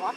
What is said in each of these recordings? What? Come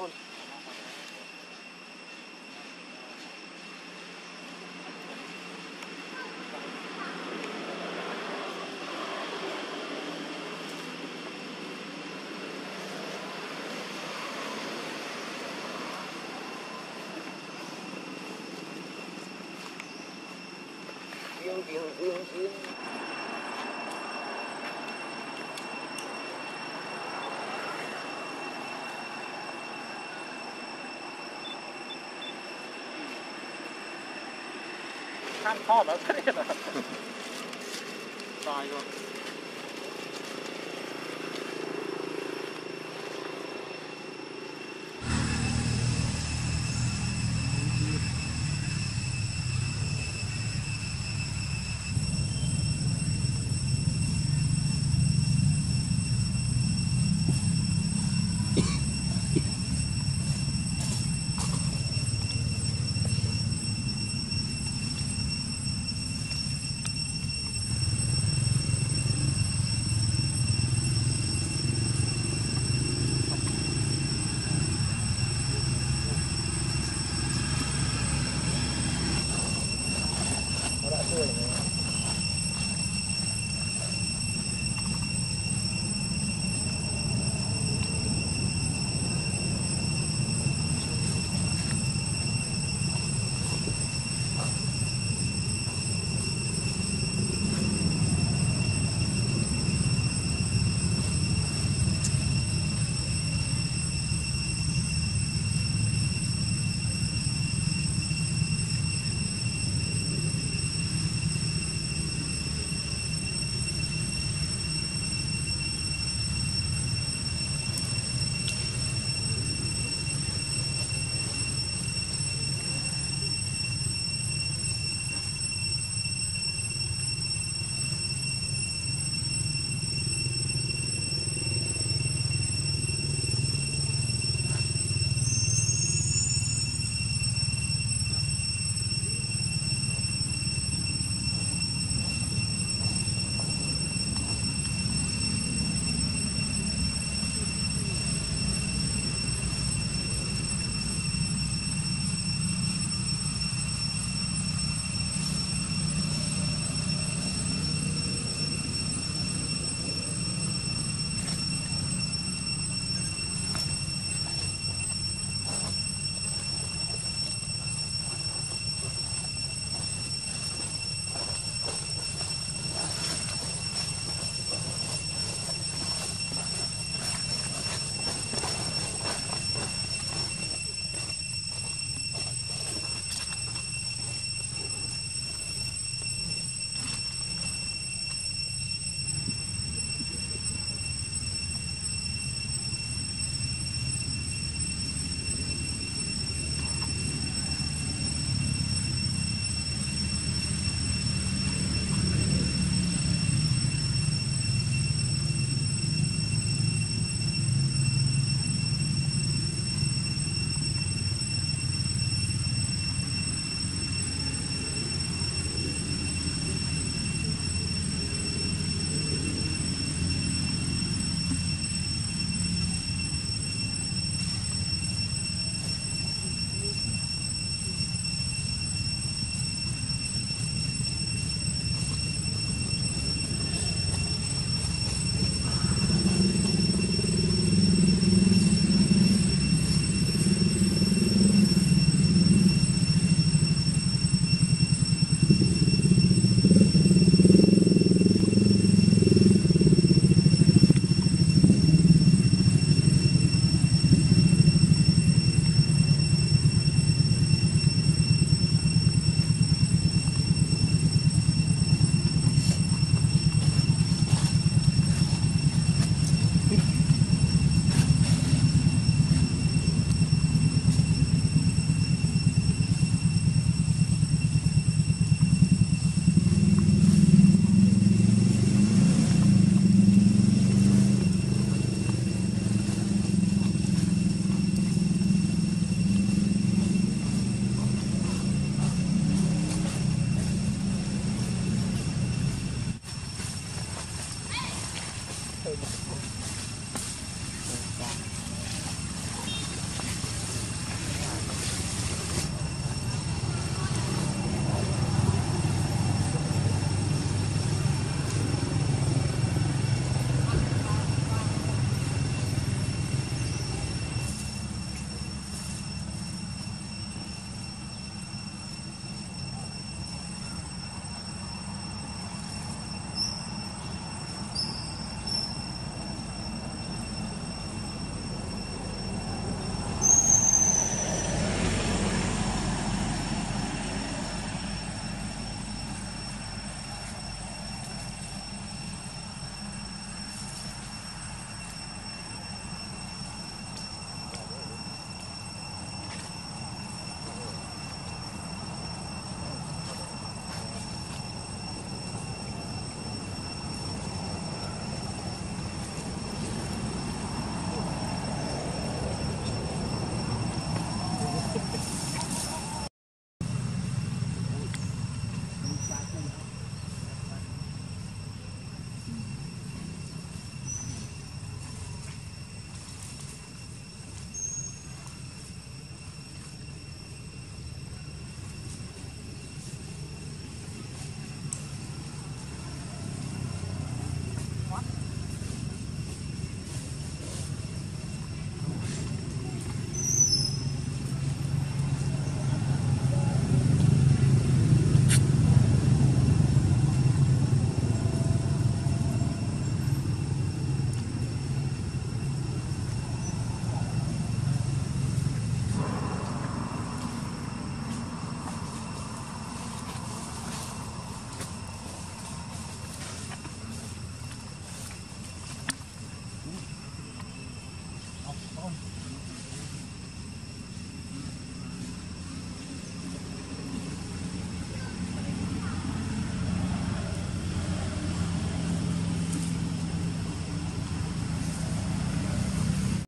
on. Kan tala för det där. Fan, jag...